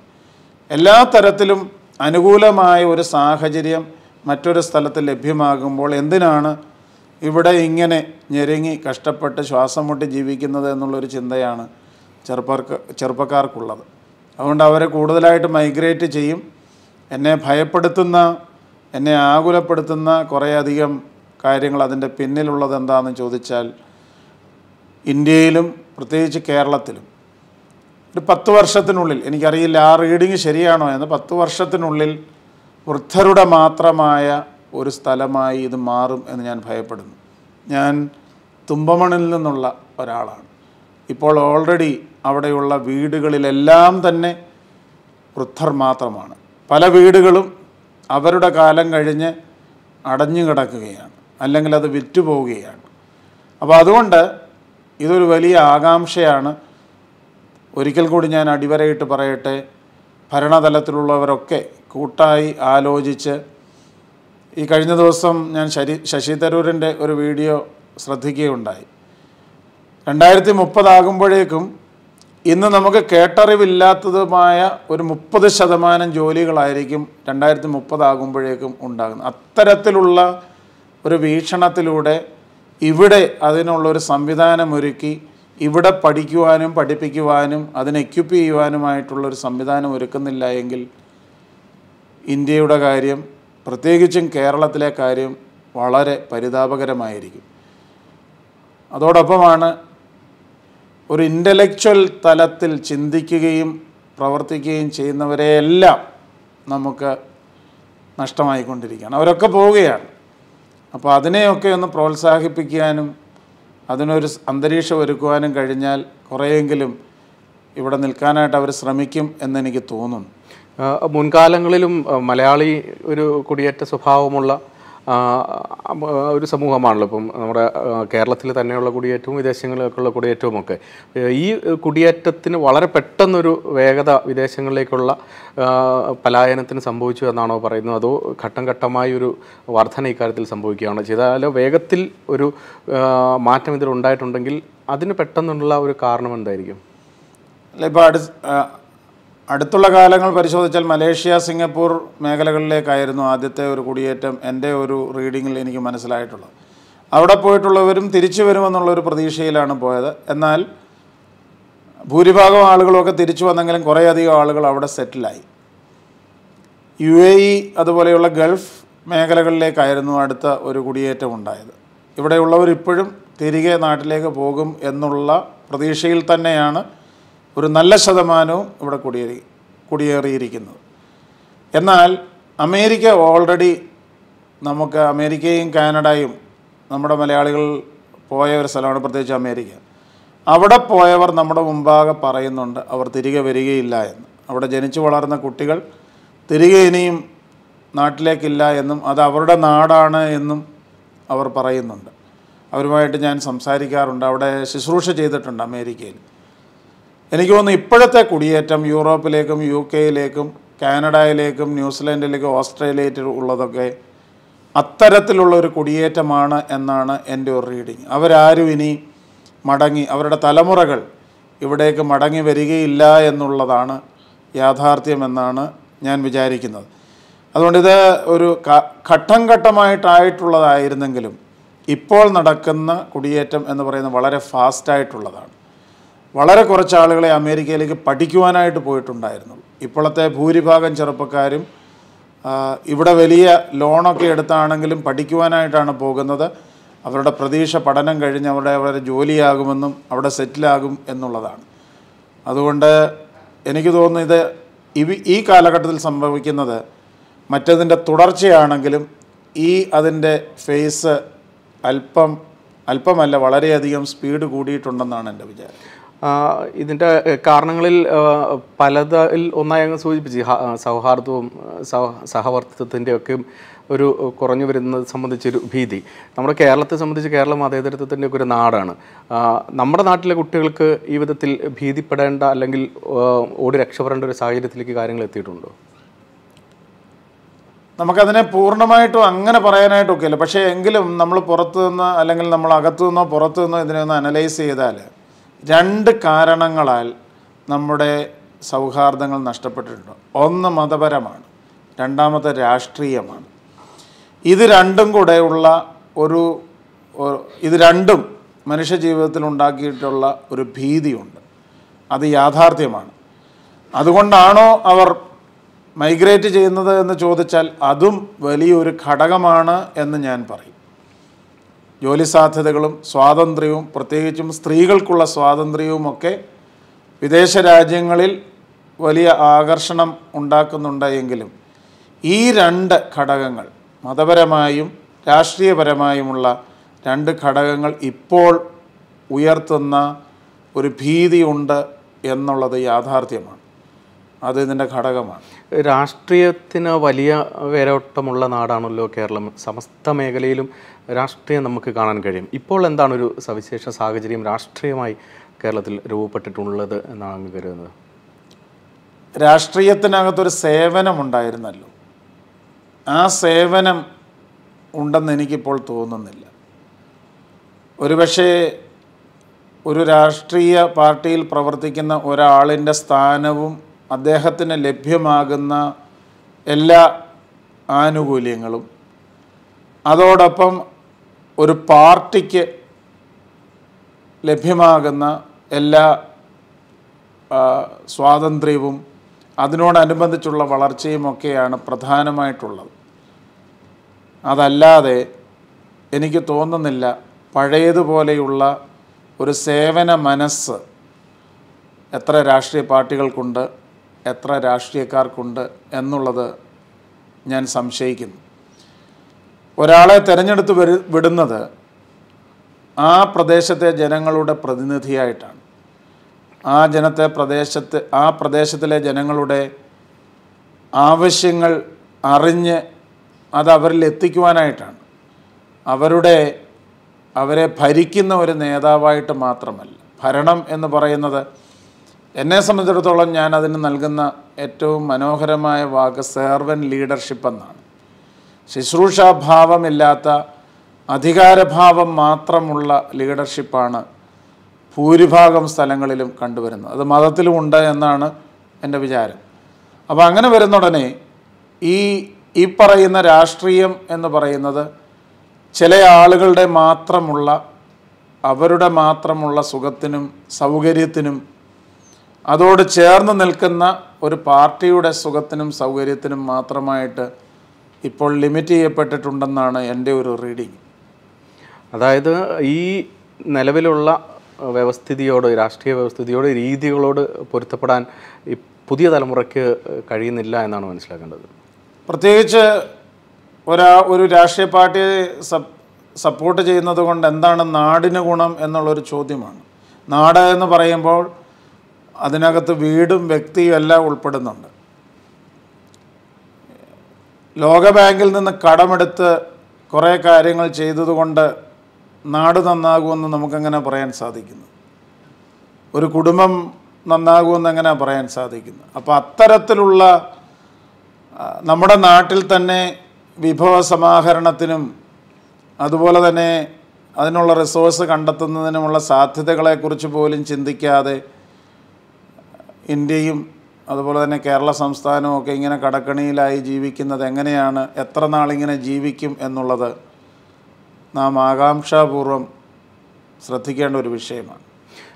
എല്ലാ തരത്തിലും അനുകൂലമായ ഒരു സാഹചര്യം മറ്റൊരു സ്ഥലത്ത് ലഭ്യമാകുമ്പോൾ എന്തിനാണ് ഇവിടെ ഇങ്ങനെ ഞെരുങ്ങി കഷ്ടപ്പെട്ട് ശ്വാസം മുട്ടി ജീവിക്കുന്നത് എന്നുള്ളൊരു ചിന്തയാണ് ചെറുപ്പക്കാർക്കുള്ളത്. അതുകൊണ്ട് അവരെ കൂടുതലായിട്ട് മൈഗ്രേറ്റ് ചെയ്യും. എന്നെ ഭയപ്പെടുത്തുന്ന, എന്നെ ആകുലപ്പെടുത്തുന്ന കുറേയധികം കാര്യങ്ങൾ അതിൻ്റെ പിന്നിലുള്ളത് എന്താണെന്ന് ചോദിച്ചാൽ ഇന്ത്യയിലും പ്രത്യേകിച്ച് കേരളത്തിലും ഒരു 10 വർഷത്തിനുള്ളിൽ, എനിക്കറിയില്ല ആ റീഡിങ് ശരിയാണോ എന്ന്, 10 വർഷത്തിനുള്ളിൽ വൃദ്ധരുടെ മാത്രമായ ഒരു സ്ഥലമായി ഇത് മാറും എന്ന് ഞാൻ ഭയപ്പെടുന്നു. ഞാൻ തുമ്പമണിൽ നിന്നുള്ള ഒരാളാണ്. ഇപ്പോൾ ഓൾറെഡി അവിടെയുള്ള വീടുകളിലെല്ലാം തന്നെ വൃദ്ധർ മാത്രമാണ്. പല വീടുകളും അവരുടെ കാലം കഴിഞ്ഞ് അടഞ്ഞു കിടക്കുകയാണ്, അല്ലെങ്കിൽ അത് വിറ്റുപോവുകയാണ്. അപ്പോൾ അതുകൊണ്ട് ഇതൊരു വലിയ ആകാംക്ഷയാണ്. ഒരിക്കൽ കൂടി ഞാൻ അടിവരയിട്ട് പറയട്ടെ, ഭരണതലത്തിലുള്ളവരൊക്കെ കൂട്ടായി ആലോചിച്ച്, ഈ കഴിഞ്ഞ ദിവസം ഞാൻ ശശി തരൂരിൻ്റെ ഒരു വീഡിയോ ശ്രദ്ധിക്കുകയുണ്ടായി, 2030 ആകുമ്പോഴേക്കും ഇന്ന് നമുക്ക് കേട്ടറിവില്ലാത്തതുമായ ഒരു 30% ജോലികളായിരിക്കും 2030 ആകുമ്പോഴേക്കും ഉണ്ടാകുന്നത്. അത്തരത്തിലുള്ള ഒരു വീക്ഷണത്തിലൂടെ ഇവിടെ അതിനുള്ളൊരു സംവിധാനമൊരുക്കി ഇവിടെ പഠിക്കുവാനും പഠിപ്പിക്കുവാനും അതിനെ എക്യുപ്പ് ചെയ്യുവാനുമായിട്ടുള്ളൊരു സംവിധാനം ഒരുക്കുന്നില്ല എങ്കിൽ ഇന്ത്യയുടെ കാര്യം, പ്രത്യേകിച്ചും കേരളത്തിലെ കാര്യം വളരെ പരിതാപകരമായിരിക്കും. അതോടൊപ്പമാണ് ഒരു ഇൻ്റലക്ച്വൽ തലത്തിൽ ചിന്തിക്കുകയും പ്രവർത്തിക്കുകയും ചെയ്യുന്നവരെയെല്ലാം നമുക്ക് നഷ്ടമായിക്കൊണ്ടിരിക്കുകയാണ്. അവരൊക്കെ പോവുകയാണ്. അപ്പോൾ അതിനെയൊക്കെ ഒന്ന് പ്രോത്സാഹിപ്പിക്കാനും അതിനൊരു അന്തരീക്ഷം ഒരുക്കുവാനും കഴിഞ്ഞാൽ കുറേയെങ്കിലും ഇവിടെ നിൽക്കാനായിട്ട് അവർ ശ്രമിക്കും എന്നെനിക്ക് തോന്നുന്നു. മുൻകാലങ്ങളിലും മലയാളി ഒരു കുടിയേറ്റ സ്വഭാവമുള്ള ഒരു സമൂഹമാണല്ലോ. ഇപ്പം നമ്മുടെ കേരളത്തിൽ തന്നെയുള്ള കുടിയേറ്റവും വിദേശങ്ങളിലേക്കുള്ള കുടിയേറ്റവുമൊക്കെ, ഈ കുടിയേറ്റത്തിന് വളരെ പെട്ടെന്നൊരു വേഗത വിദേശങ്ങളിലേക്കുള്ള പലായനത്തിന് സംഭവിച്ചു എന്നാണോ പറയുന്നത്, അതോ ഘട്ടം ഘട്ടമായി ഒരു വർധന ഇക്കാര്യത്തിൽ സംഭവിക്കുകയാണോ ചെയ്താലോ? വേഗത്തിൽ ഒരു മാറ്റം ഇതിൽ ഉണ്ടായിട്ടുണ്ടെങ്കിൽ അതിന് പെട്ടെന്നുള്ള ഒരു കാരണം എന്തായിരിക്കും? അല്ല, ഇപ്പോൾ അടുത്തുള്ള കാലങ്ങൾ പരിശോധിച്ചാൽ മലേഷ്യ, സിംഗപ്പൂർ മേഖലകളിലേക്കായിരുന്നു ആദ്യത്തെ ഒരു കുടിയേറ്റം എൻ്റെ ഒരു റീഡിങ്ങിൽ എനിക്ക് മനസ്സിലായിട്ടുള്ളത്. അവിടെ പോയിട്ടുള്ളവരും തിരിച്ചു വരുമെന്നുള്ളൊരു പ്രതീക്ഷയിലാണ് പോയത്. എന്നാൽ ഭൂരിഭാഗം ആളുകളൊക്കെ തിരിച്ചു വന്നെങ്കിലും കുറേയധികം ആളുകൾ അവിടെ സെറ്റിലായി. UAE അതുപോലെയുള്ള ഗൾഫ് മേഖലകളിലേക്കായിരുന്നു അടുത്ത ഒരു കുടിയേറ്റം ഉണ്ടായത്. ഇവിടെയുള്ളവർ ഇപ്പോഴും തിരികെ നാട്ടിലേക്ക് പോകും എന്നുള്ള പ്രതീക്ഷയിൽ തന്നെയാണ് ഒരു നല്ല ശതമാനവും ഇവിടെ കുടിയേറിയിരിക്കുന്നത്. എന്നാൽ അമേരിക്ക ഓൾറെഡി, നമുക്ക് അമേരിക്കയും കാനഡയും നമ്മുടെ മലയാളികൾ പോയ ഒരു സ്ഥലമാണ്, പ്രത്യേകിച്ച് അമേരിക്ക. അവിടെ പോയവർ നമ്മുടെ മുമ്പാകെ പറയുന്നുണ്ട് അവർ തിരികെ വരികയില്ല എന്ന്. അവിടെ ജനിച്ചു വളർന്ന കുട്ടികൾ തിരികെ ഇനിയും നാട്ടിലേക്കില്ല എന്നും അത് അവരുടെ നാടാണ് എന്നും അവർ പറയുന്നുണ്ട്. അവരുമായിട്ട് ഞാൻ സംസാരിക്കാറുണ്ട്. അവിടെ ശുശ്രൂഷ ചെയ്തിട്ടുണ്ട് അമേരിക്കയിൽ. എനിക്ക് തോന്നുന്നു ഇപ്പോഴത്തെ കുടിയേറ്റം യൂറോപ്പിലേക്കും UK യിലേക്കും കാനഡയിലേക്കും ന്യൂസിലൻഡിലേക്കും ഓസ്ട്രേലിയയിലേക്കും ഉള്ളതൊക്കെ അത്തരത്തിലുള്ളൊരു കുടിയേറ്റമാണ് എന്നാണ് എൻ്റെ ഒരു റീഡിങ്. അവരാരും ഇനി മടങ്ങി, അവരുടെ തലമുറകൾ ഇവിടേക്ക് മടങ്ങി വരികയില്ല എന്നുള്ളതാണ് യാഥാർത്ഥ്യമെന്നാണ് ഞാൻ വിചാരിക്കുന്നത്. അതുകൊണ്ട് ഇത് ഒരു ഘട്ടം ഘട്ടമായിട്ടുള്ളതായിരുന്നെങ്കിലും ഇപ്പോൾ നടക്കുന്ന കുടിയേറ്റം എന്ന് പറയുന്നത് വളരെ ഫാസ്റ്റായിട്ടുള്ളതാണ്. വളരെ കുറച്ച് ആളുകളെ അമേരിക്കയിലേക്ക് പഠിക്കുവാനായിട്ട് പോയിട്ടുണ്ടായിരുന്നുള്ളൂ. ഇപ്പോഴത്തെ ഭൂരിഭാഗം ചെറുപ്പക്കാരും ഇവിടെ വലിയ ലോണൊക്കെ എടുത്താണെങ്കിലും പഠിക്കുവാനായിട്ടാണ് പോകുന്നത്. അവരുടെ പ്രതീക്ഷ പഠനം കഴിഞ്ഞ് അവരുടെ ജോലിയാകുമെന്നും അവിടെ സെറ്റിലാകും എന്നുള്ളതാണ്. അതുകൊണ്ട് എനിക്ക് തോന്നുന്നു ഇത് ഈ കാലഘട്ടത്തിൽ സംഭവിക്കുന്നത് മറ്റതിൻ്റെ തുടർച്ചയാണെങ്കിലും ഈ അതിൻ്റെ ഫേസ് അല്പമല്ല വളരെയധികം സ്പീഡ് കൂടിയിട്ടുണ്ടെന്നാണ് എൻ്റെ വിചാരം. ഇതിൻ്റെ കാരണങ്ങളിൽ പലതിൽ ഒന്നായി അങ്ങ് സൂചിപ്പിച്ച് സൗഹാർദ്ദവും സഹവർത്തിത്വത്തിൻ്റെയൊക്കെ ഒരു കുറഞ്ഞു വരുന്നത് സംബന്ധിച്ചൊരു ഭീതി. നമ്മുടെ കേരളത്തെ സംബന്ധിച്ച്, കേരളം മതേതരത്വത്തിൻ്റെയൊക്കെ ഒരു നാടാണ്. നമ്മുടെ നാട്ടിലെ കുട്ടികൾക്ക് ഈ വിധത്തിൽ ഭീതിപ്പെടേണ്ട അല്ലെങ്കിൽ ഓടി രക്ഷപ്പെടേണ്ട ഒരു സാഹചര്യത്തിലേക്ക് കാര്യങ്ങൾ എത്തിയിട്ടുണ്ടോ? നമുക്കതിനെ പൂർണ്ണമായിട്ടും അങ്ങനെ പറയാനായിട്ടൊക്കെ ഇല്ല. പക്ഷേ എങ്കിലും നമ്മൾ പുറത്തു നിന്ന് അല്ലെങ്കിൽ നമ്മൾ അകത്തു നിന്നോ പുറത്തു നിന്നോ ഇതിനെയൊന്ന് അനലൈസ് ചെയ്താൽ രണ്ട് കാരണങ്ങളാൽ നമ്മുടെ സൗഹാർദ്ദങ്ങൾ നഷ്ടപ്പെട്ടിട്ടുണ്ട്. ഒന്ന് മതപരമാണ്, രണ്ടാമത്തെ രാഷ്ട്രീയമാണ്. ഇത് രണ്ടും കൂടെയുള്ള ഇത് രണ്ടും മനുഷ്യ ജീവിതത്തിൽ ഉണ്ടാക്കിയിട്ടുള്ള ഒരു ഭീതിയുണ്ട്. അത് യാഥാർത്ഥ്യമാണ്. അതുകൊണ്ടാണോ അവർ മൈഗ്രേറ്റ് ചെയ്യുന്നത് എന്ന് ചോദിച്ചാൽ അതും വലിയൊരു ഘടകമാണ് എന്ന് ഞാൻ പറയും. ജോലി സാധ്യതകളും സ്വാതന്ത്ര്യവും, പ്രത്യേകിച്ചും സ്ത്രീകൾക്കുള്ള സ്വാതന്ത്ര്യവുമൊക്കെ വിദേശ രാജ്യങ്ങളിൽ വലിയ ആകർഷണം ഉണ്ടാക്കുന്നുണ്ടെങ്കിലും ഈ രണ്ട് ഘടകങ്ങൾ, മതപരമായും രാഷ്ട്രീയപരമായുമുള്ള രണ്ട് ഘടകങ്ങൾ ഇപ്പോൾ ഉയർത്തുന്ന ഒരു ഭീതിയുണ്ട് എന്നുള്ളത് യാഥാർത്ഥ്യമാണ്. അത് ഇതിൻ്റെ ഘടകമാണ്. രാഷ്ട്രീയത്തിന് വലിയ വേരോട്ടമുള്ള നാടാണല്ലോ കേരളം. സമസ്ത മേഖലയിലും രാഷ്ട്രീയം നമുക്ക് കാണാൻ കഴിയും. ഇപ്പോൾ എന്താണൊരു സവിശേഷ സാഹചര്യം രാഷ്ട്രീയമായി കേരളത്തിൽ രൂപപ്പെട്ടിട്ടുള്ളത് എന്നാണ് അങ്ങ് കരുതുന്നത്? രാഷ്ട്രീയത്തിനകത്തൊരു സേവനമുണ്ടായിരുന്നല്ലോ, ആ സേവനം ഉണ്ടെന്ന് എനിക്കിപ്പോൾ തോന്നുന്നില്ല. ഒരുപക്ഷേ ഒരു രാഷ്ട്രീയ പാർട്ടിയിൽ പ്രവർത്തിക്കുന്ന ഒരാളിൻ്റെ സ്ഥാനവും അദ്ദേഹത്തിന് ലഭ്യമാകുന്ന എല്ലാ ആനുകൂല്യങ്ങളും അതോടൊപ്പം ഒരു പാർട്ടിക്ക് ലഭ്യമാകുന്ന എല്ലാ സ്വാതന്ത്ര്യവും അതിനോടനുബന്ധിച്ചുള്ള വളർച്ചയുമൊക്കെയാണ് പ്രധാനമായിട്ടുള്ളത്. അതല്ലാതെ എനിക്ക് തോന്നുന്നില്ല പഴയതുപോലെയുള്ള ഒരു സേവന മനസ്സ് എത്ര രാഷ്ട്രീയ പാർട്ടികൾക്കുണ്ട്, എത്ര രാഷ്ട്രീയക്കാർക്കുണ്ട് എന്നുള്ളത് ഞാൻ സംശയിക്കുന്നു. ഒരാളെ തിരഞ്ഞെടുത്ത് വിടുന്നത് ആ പ്രദേശത്തെ ജനങ്ങളുടെ പ്രതിനിധിയായിട്ടാണ്. ആ പ്രദേശത്തിലെ ജനങ്ങളുടെ ആവശ്യങ്ങൾ അറിഞ്ഞ് അതവരിൽ എത്തിക്കുവാനായിട്ടാണ്. അവരെ ഭരിക്കുന്ന ഒരു നേതാവായിട്ട് മാത്രമല്ല. ഭരണം എന്ന് പറയുന്നത് എന്നെ സംബന്ധിച്ചിടത്തോളം ഞാൻ അതിന് നൽകുന്ന ഏറ്റവും മനോഹരമായ വാക്ക് സെർവൻ്റ് ലീഡർഷിപ്പ് എന്നാണ്. ശുശ്രൂഷാഭാവമില്ലാത്ത അധികാരഭാവം മാത്രമുള്ള ലീഡർഷിപ്പാണ് ഭൂരിഭാഗം സ്ഥലങ്ങളിലും കണ്ടുവരുന്നത്. അത് മതത്തിലുമുണ്ട് എന്നാണ് എൻ്റെ വിചാരം. അപ്പോൾ അങ്ങനെ വരുന്ന ഉടനെ ഈ പറയുന്ന രാഷ്ട്രീയം എന്ന് പറയുന്നത് ചില ആളുകളുടെ മാത്രമുള്ള സുഖത്തിനും സൗകര്യത്തിനും അതോട് ചേർന്ന് നിൽക്കുന്ന ഒരു പാർട്ടിയുടെ സുഖത്തിനും സൗകര്യത്തിനും മാത്രമായിട്ട് ഇപ്പോൾ ലിമിറ്റ് ചെയ്യപ്പെട്ടിട്ടുണ്ടെന്നാണ് എൻ്റെ ഒരു റീഡിങ്. അതായത് ഈ നിലവിലുള്ള വ്യവസ്ഥിതിയോട്, രാഷ്ട്രീയ വ്യവസ്ഥിതിയോട്, രീതികളോട് പൊരുത്തപ്പെടാൻ ഈ പുതിയ തലമുറയ്ക്ക് കഴിയുന്നില്ല എന്നാണ് മനസ്സിലാക്കേണ്ടത്. പ്രത്യേകിച്ച് ഒരു രാഷ്ട്രീയ പാർട്ടിയെ സപ്പോർട്ട് ചെയ്യുന്നത് കൊണ്ട് എന്താണ് നാടിന് ഗുണം എന്നുള്ളൊരു ചോദ്യമാണ്. നാട് എന്ന് പറയുമ്പോൾ അതിനകത്ത് വീടും വ്യക്തിയും എല്ലാം ഉൾപ്പെടുന്നുണ്ട്. ലോകബാങ്കിൽ നിന്ന് കടമെടുത്ത് കുറേ കാര്യങ്ങൾ ചെയ്തതുകൊണ്ട് നാട് നന്നാകുമെന്ന് നമുക്കെങ്ങനെ പറയാൻ സാധിക്കുന്നു? ഒരു കുടുംബം നന്നാകുമെന്നെങ്ങനെ പറയാൻ സാധിക്കുന്നു? അപ്പോൾ അത്തരത്തിലുള്ള നമ്മുടെ നാട്ടിൽ തന്നെ വിഭവ സമാഹരണത്തിനും അതുപോലെ തന്നെ അതിനുള്ള റിസോഴ്സ് കണ്ടെത്തുന്നതിനുമുള്ള സാധ്യതകളെക്കുറിച്ച് പോലും ചിന്തിക്കാതെ ഇന്ത്യയും അതുപോലെ തന്നെ കേരള സംസ്ഥാനവും ഒക്കെ ഇങ്ങനെ കടക്കണിയിലായി ജീവിക്കുന്നത് എങ്ങനെയാണ്? എത്ര നാളിങ്ങനെ ജീവിക്കും എന്നുള്ളത് നാം ആകാംക്ഷാപൂർവം ശ്രദ്ധിക്കേണ്ട ഒരു വിഷയമാണ്.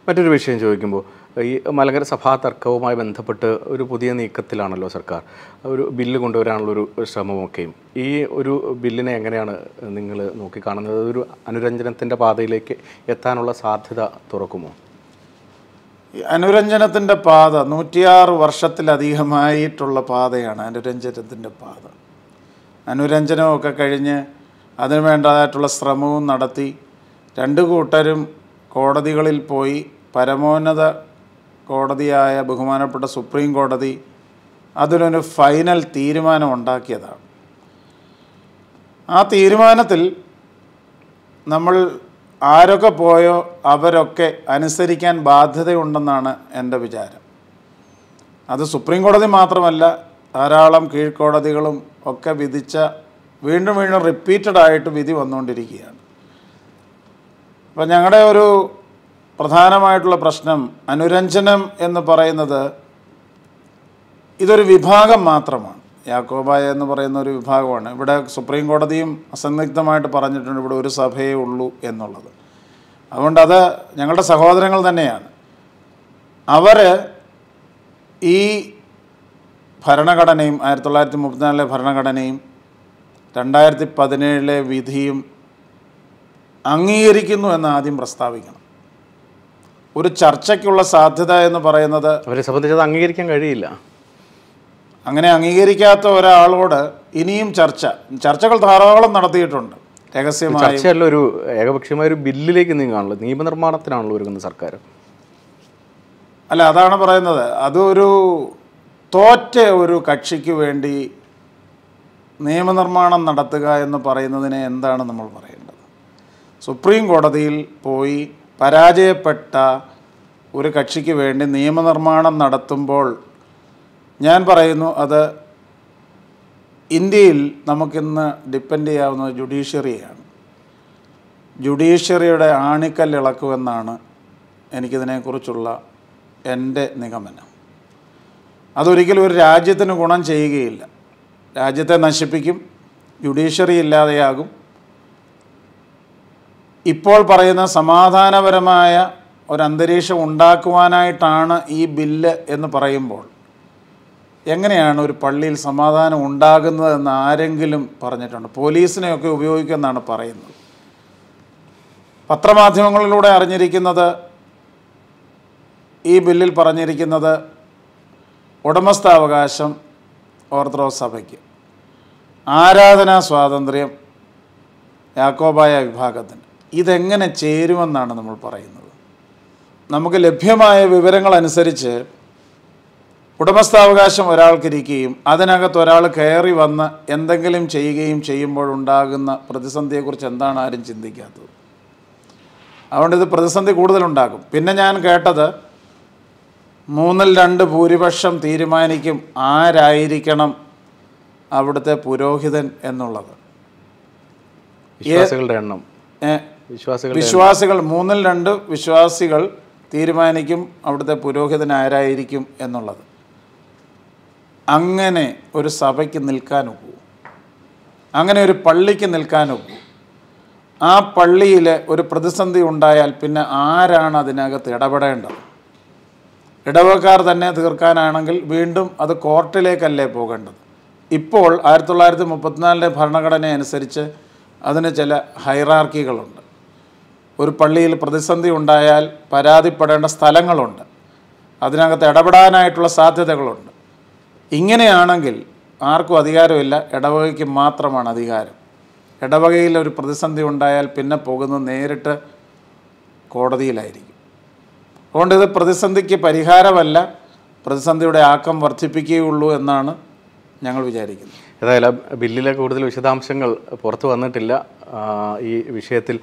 മറ്റൊരു വിഷയം ചോദിക്കുമ്പോൾ, ഈ മലങ്കര സഭാ തർക്കവുമായി ബന്ധപ്പെട്ട് ഒരു പുതിയ നീക്കത്തിലാണല്ലോ സർക്കാർ. ഒരു ബില്ല് കൊണ്ടുവരാനുള്ളൊരു ശ്രമമൊക്കെയും ഈ ഒരു ബില്ലിനെ എങ്ങനെയാണ് നിങ്ങൾ നോക്കിക്കാണുന്നത്? ഒരു അനുരഞ്ജനത്തിൻ്റെ പാതയിലേക്ക് എത്താനുള്ള സാധ്യത തുറക്കുമോ? അനുരഞ്ജനത്തിൻ്റെ പാത 106 വർഷത്തിലധികമായിട്ടുള്ള പാതയാണ്. അനുരഞ്ജനമൊക്കെ കഴിഞ്ഞ് അതിന് വേണ്ടതായിട്ടുള്ള ശ്രമവും നടത്തി രണ്ടു കൂട്ടരും കോടതികളിൽ പോയി. പരമോന്നത കോടതിയായ ബഹുമാനപ്പെട്ട സുപ്രീം കോടതി അതിനൊരു ഫൈനൽ തീരുമാനമുണ്ടാക്കിയതാണ്. ആ തീരുമാനത്തിൽ നമ്മൾ ആരൊക്കെ പോയോ അവരൊക്കെ അനുസരിക്കാൻ ബാധ്യതയുണ്ടെന്നാണ് എൻ്റെ വിചാരം. അത് സുപ്രീം കോടതി മാത്രമല്ല, ധാരാളം കീഴ്ക്കോടതികളും ഒക്കെ വിധിച്ച, വീണ്ടും വീണ്ടും റിപ്പീറ്റഡായിട്ട് വിധി വന്നുകൊണ്ടിരിക്കുകയാണ്. അപ്പോൾ ഞങ്ങളുടെ ഒരു പ്രധാനമായിട്ടുള്ള പ്രശ്നം, അനുരഞ്ജനം എന്ന് പറയുന്നത് ഇതൊരു വിഭാഗം മാത്രമാണ്. യാക്കോബായ എന്ന് പറയുന്ന ഒരു വിഭാഗമാണ്. ഇവിടെ സുപ്രീം കോടതിയും അസന്നിഗ്ധമായിട്ട് പറഞ്ഞിട്ടുണ്ട് ഇവിടെ ഒരു സഭയേ ഉള്ളൂ എന്നുള്ളത്. അതുകൊണ്ട് അത് ഞങ്ങളുടെ സഹോദരങ്ങൾ തന്നെയാണ്. അവർ ഈ ഭരണഘടനയും 1934 ഭരണഘടനയും 2017 വിധിയും അംഗീകരിക്കുന്നു എന്ന് ആദ്യം പ്രസ്താവിക്കണം. ഒരു ചർച്ചയ്ക്കുള്ള സാധ്യത എന്ന് പറയുന്നത് അവരെ സംബന്ധിച്ചത് അംഗീകരിക്കാൻ കഴിയില്ല. അങ്ങനെ അംഗീകരിക്കാത്ത ഒരാളോട് ഇനിയും ചർച്ചകൾ ധാരാളം നടത്തിയിട്ടുണ്ട്. രഹസ്യമായി ഒരു ഏകപക്ഷീയമായ ഒരു ബില്ലിലേക്ക് നീങ്ങാണല്ലോ, നിയമനിർമ്മാണത്തിനാണല്ലോ ഒരുങ്ങുന്ന സർക്കാർ. അല്ല, അതാണ് പറയുന്നത്. അതൊരു തോറ്റ ഒരു കക്ഷിക്ക് വേണ്ടി നിയമനിർമ്മാണം നടത്തുക എന്ന് പറയുന്നതിനെ എന്താണ് നമ്മൾ പറയേണ്ടത്? സുപ്രീം കോടതിയിൽ പോയി പരാജയപ്പെട്ട ഒരു കക്ഷിക്ക് വേണ്ടി നിയമനിർമ്മാണം നടത്തുമ്പോൾ ഞാൻ പറയുന്നു, അത് ഇന്ത്യയിൽ നമുക്കിന്ന് ഡിപ്പെൻഡ് ചെയ്യാവുന്നത് ജുഡീഷ്യറിയാണ്. ജുഡീഷ്യറിയുടെ ആണിക്കല്ലിളക്കുമെന്നാണ് എനിക്കിതിനെക്കുറിച്ചുള്ള എൻ്റെ നിഗമനം. അതൊരിക്കലും ഒരു രാജ്യത്തിന് ഗുണം ചെയ്യുകയില്ല. രാജ്യത്തെ നശിപ്പിക്കും, ജുഡീഷ്യറി ഇല്ലാതെയാകും. ഇപ്പോൾ പറയുന്ന സമാധാനപരമായ ഒരന്തരീക്ഷം ഉണ്ടാക്കുവാനായിട്ടാണ് ഈ ബില്ല് എന്ന് പറയുമ്പോൾ എങ്ങനെയാണ് ഒരു പള്ളിയിൽ സമാധാനം ഉണ്ടാകുന്നതെന്ന് ആരെങ്കിലും പറഞ്ഞിട്ടുണ്ട്? പോലീസിനെയൊക്കെ ഉപയോഗിക്കുമെന്നാണ് പറയുന്നത്. പത്രമാധ്യമങ്ങളിലൂടെ അറിഞ്ഞിരിക്കുന്നത് ഈ ബില്ലിൽ പറഞ്ഞിരിക്കുന്നത് ഉടമസ്ഥാവകാശം ഓർത്തഡോക്സ് സഭയ്ക്ക്, ആരാധനാ സ്വാതന്ത്ര്യം യാക്കോബായ വിഭാഗത്തിന്. ഇതെങ്ങനെ ചേരുമെന്നാണ് നമ്മൾ പറയുന്നത്. നമുക്ക് ലഭ്യമായ വിവരങ്ങളനുസരിച്ച് ഉടമസ്ഥാവകാശം ഒരാൾക്കിരിക്കുകയും അതിനകത്ത് ഒരാൾ കയറി വന്ന് എന്തെങ്കിലും ചെയ്യുകയും ചെയ്യുമ്പോഴുണ്ടാകുന്ന പ്രതിസന്ധിയെക്കുറിച്ച് എന്താണ് ആരും ചിന്തിക്കാത്തത്? അതുകൊണ്ട് ഇത് പ്രതിസന്ധി കൂടുതലുണ്ടാകും. പിന്നെ ഞാൻ കേട്ടത് 3-2 ഭൂരിപക്ഷം തീരുമാനിക്കും ആരായിരിക്കണം അവിടുത്തെ പുരോഹിതൻ എന്നുള്ളത്. വിശ്വാസികൾ 3-2 വിശ്വാസികൾ തീരുമാനിക്കും അവിടുത്തെ പുരോഹിതൻ ആരായിരിക്കും എന്നുള്ളത്. അങ്ങനെ ഒരു സഭയ്ക്ക് നിൽക്കാനൊക്കൂ? അങ്ങനെ ഒരു പള്ളിക്ക് നിൽക്കാനൊക്കൂ? ആ പള്ളിയിൽ ഒരു പ്രതിസന്ധി ഉണ്ടായാൽ പിന്നെ ആരാണ് അതിനകത്ത് ഇടപെടേണ്ടത്? ഇടവക്കാർ തന്നെ തീർക്കാനാണെങ്കിൽ വീണ്ടും അത് കോർട്ടിലേക്കല്ലേ പോകേണ്ടത്? ഇപ്പോൾ 1934 ഭരണഘടന അനുസരിച്ച് അതിന് ചില ഹൈറാർക്കികളുണ്ട്. ഒരു പള്ളിയിൽ പ്രതിസന്ധി ഉണ്ടായാൽ പരാതിപ്പെടേണ്ട സ്ഥലങ്ങളുണ്ട്, അതിനകത്ത് ഇടപെടാനായിട്ടുള്ള സാധ്യതകളുണ്ട്. ഇങ്ങനെയാണെങ്കിൽ ആർക്കും അധികാരമില്ല, ഇടവകയ്ക്ക് മാത്രമാണ് അധികാരം. ഇടവകയിൽ ഒരു പ്രതിസന്ധി ഉണ്ടായാൽ പിന്നെ പോകുന്നത് നേരിട്ട് കോടതിയിലായിരിക്കും. അതുകൊണ്ട് ഇത് പ്രതിസന്ധിക്ക് പരിഹാരമല്ല, പ്രതിസന്ധിയുടെ ആക്കം വർദ്ധിപ്പിക്കുകയുള്ളൂ എന്നാണ് ഞങ്ങൾ വിചാരിക്കുന്നത്. ഏതായാലും ബില്ലിലെ കൂടുതൽ വിശദാംശങ്ങൾ പുറത്തു വന്നിട്ടില്ല. ഈ വിഷയത്തിൽ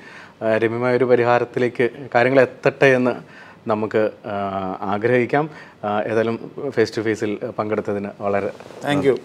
രമ്യമായൊരു പരിഹാരത്തിലേക്ക് കാര്യങ്ങൾ എത്തട്ടെ എന്ന് നമുക്ക് ആഗ്രഹിക്കാം. ഏതായാലും ഫേസ് ടു ഫേസിൽ പങ്കെടുത്തതിന് വളരെ താങ്ക് യു.